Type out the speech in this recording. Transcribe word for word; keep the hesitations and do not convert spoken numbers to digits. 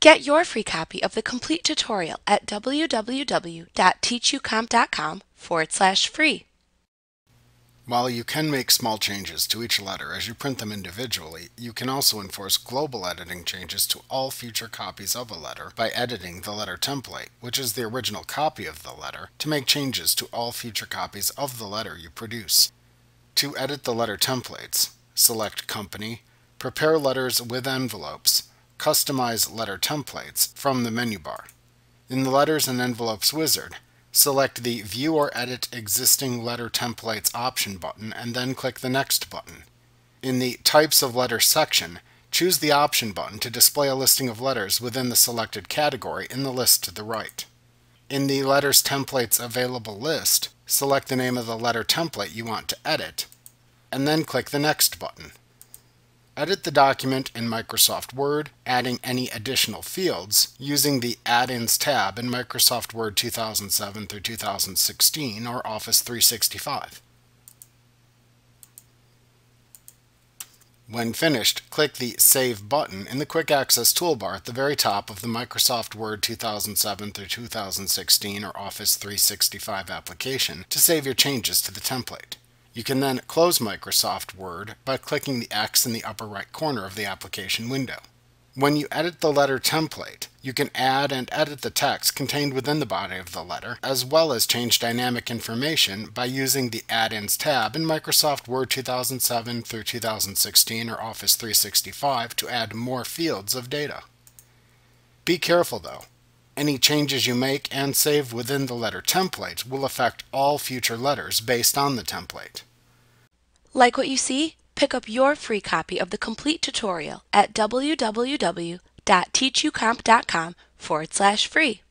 Get your free copy of the complete tutorial at w w w dot teachucomp dot com forward slash free. While you can make small changes to each letter as you print them individually, you can also enforce global editing changes to all future copies of a letter by editing the letter template, which is the original copy of the letter, to make changes to all future copies of the letter you produce. To edit the letter templates, select Company, Prepare Letters with Envelopes, Customize Letter Templates from the menu bar. In the Letters and Envelopes wizard, select the View or Edit Existing Letter Templates option button and then click the Next button. In the Types of Letter section, choose the option button to display a listing of letters within the selected category in the list to the right. In the Letters Templates Available list, select the name of the letter template you want to edit, and then click the Next button. Edit the document in Microsoft Word, adding any additional fields using the Add-ins tab in Microsoft Word two thousand seven through two thousand sixteen or Office three sixty-five. When finished, click the Save button in the Quick Access toolbar at the very top of the Microsoft Word two thousand seven through two thousand sixteen or Office three sixty-five application to save your changes to the template. You can then close Microsoft Word by clicking the X in the upper right corner of the application window. When you edit the letter template, you can add and edit the text contained within the body of the letter, as well as change dynamic information by using the Add-ins tab in Microsoft Word two thousand seven through two thousand sixteen or Office three sixty-five to add more fields of data. Be careful though. Any changes you make and save within the letter template will affect all future letters based on the template. Like what you see? Pick up your free copy of the complete tutorial at w w w dot teachucomp dot com forward slash free.